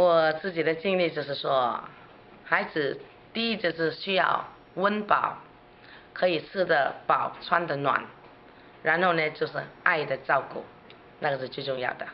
我自己的经历就是说，孩子第一就是需要温饱，可以吃得饱、穿得暖，然后呢就是爱的照顾，那个是最重要的。